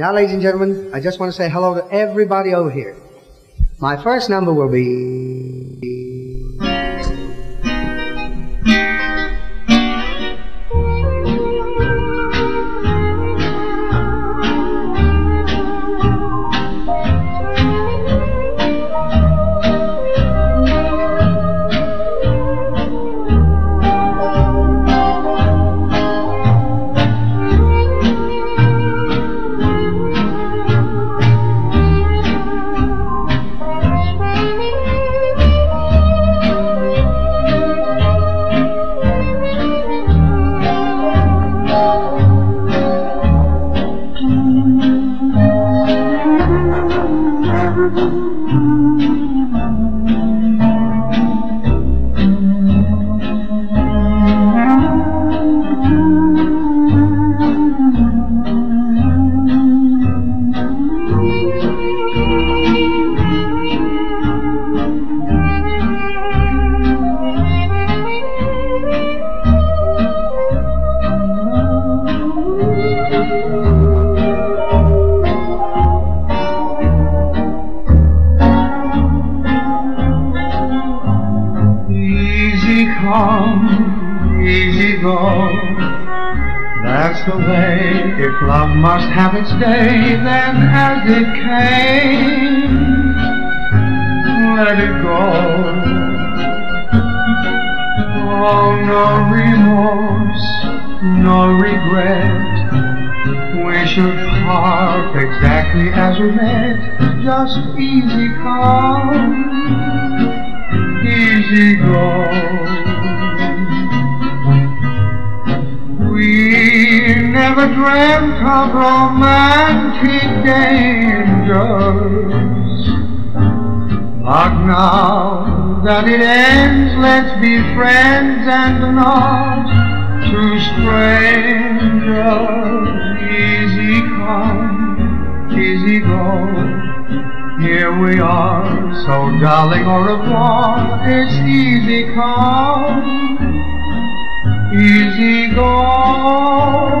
Now, ladies and gentlemen, I just want to say hello to everybody over here. My first number will be... Easy go, that's the way. If love must have its day, then as it came, let it go. Oh, no remorse, no regret. We should part exactly as we met. Just easy come, easy go. We never dreamt of romantic dangers, but now that it ends, let's be friends and not two strangers. Easy come, easy go. Here we are, so darling au revoir. It's easy come, easy go.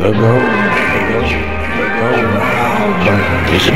The gold, this is the gold age.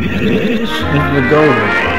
This is the gold age.